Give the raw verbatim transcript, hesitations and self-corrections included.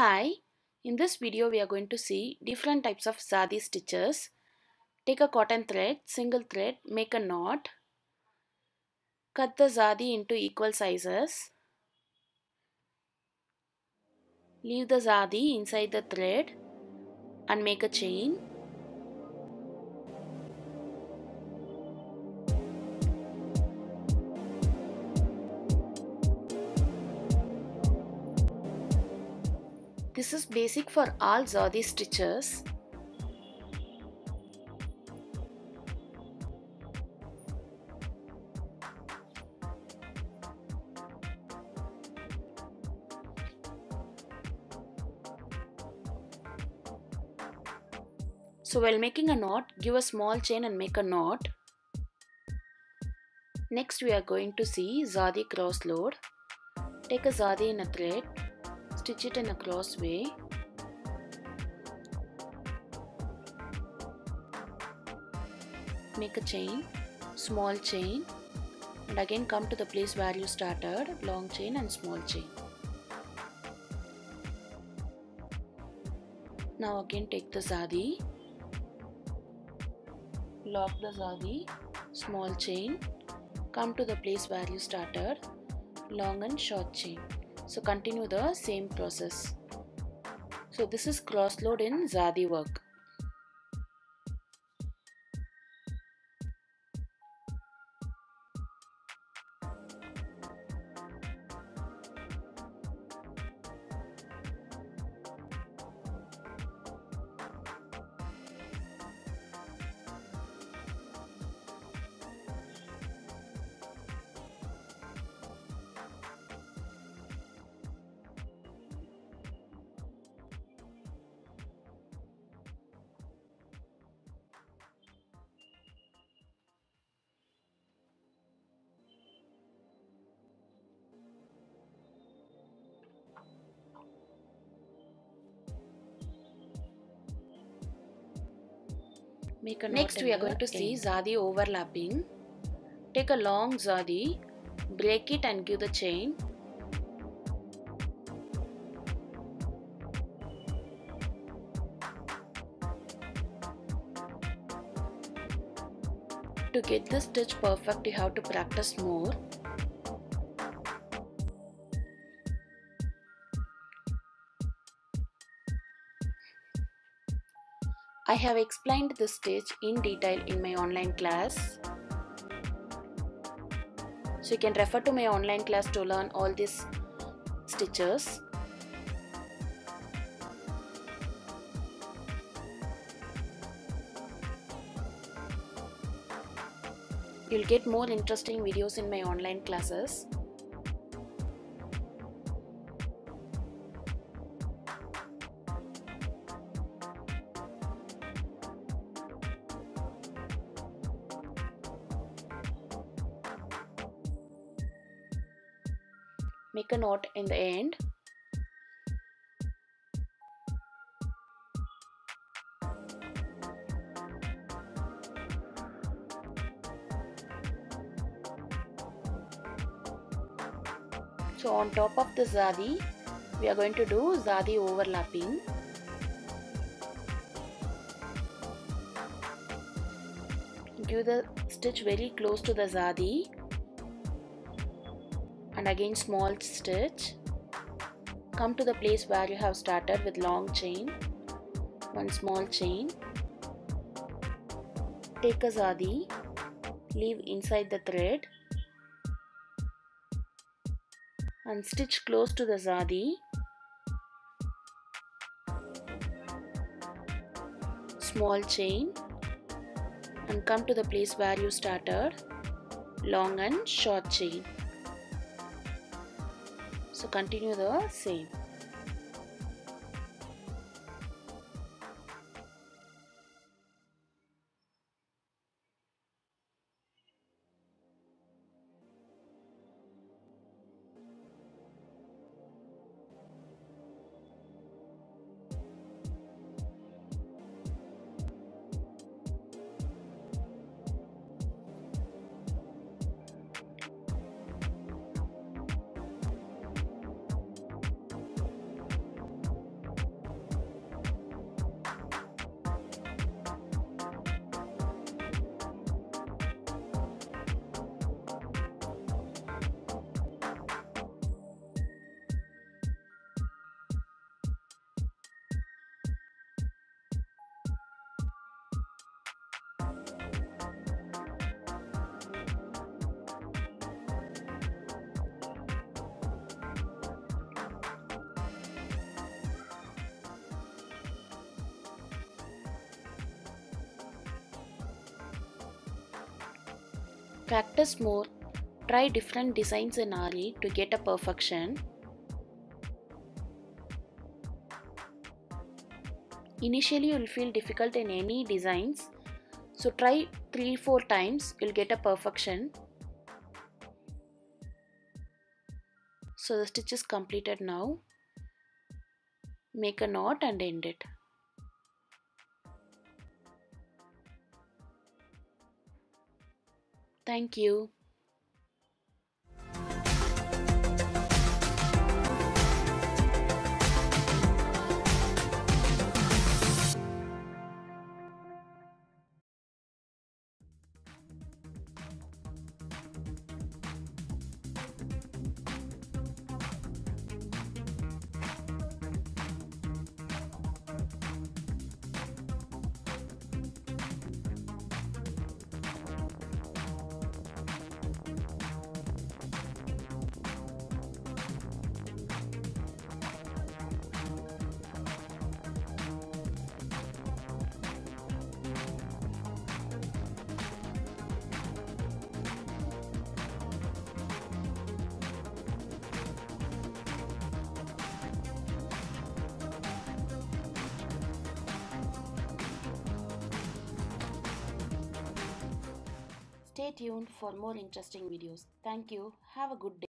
Hi, in this video we are going to see different types of Zardozi stitches. Take a cotton thread, single thread, make a knot, cut the Zardozi into equal sizes, leave the Zardozi inside the thread and make a chain. This is basic for all Zardozi stitches. So while making a knot, give a small chain and make a knot. Next we are going to see Zardozi cross load. Take a Zardozi in a thread. Stitch it in a cross way. Make a chain, small chain, and again come to the place where you started, long chain and small chain. Now again take the Zardozi, lock the Zardozi, small chain, come to the place where you started, long and short chain. So continue the same process. So this is cross load in Zardozi work. Next we are going to see Zardozi overlapping. Take a long Zardozi, break it and give the chain. To get this stitch perfect, you have to practice more. I have explained this stitch in detail in my online class. So you can refer to my online class to learn all these stitches. You'll get more interesting videos in my online classes. Make a knot in the end. So on top of the Zardozi, we are going to do Zardozi overlapping. Give the stitch very close to the Zardozi. And again small stitch, come to the place where you have started with long chain, one small chain, take a Zardozi, leave inside the thread and stitch close to the Zardozi, small chain and come to the place where you started, long and short chain. So continue the same. Practice more, try different designs in Aari to get a perfection. Initially you will feel difficult in any designs, so try three to four times, you will get a perfection. So the stitch is completed now. Make a knot and end it. Thank you. Stay tuned for more interesting videos. Thank you. Have a good day.